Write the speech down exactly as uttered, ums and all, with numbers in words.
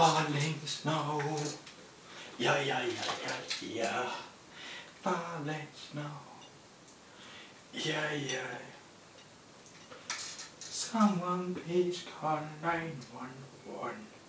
Falling snow. Yeah, yeah, yeah, yeah, yeah. Falling snow. Yeah, yeah. Someone please call nine one one.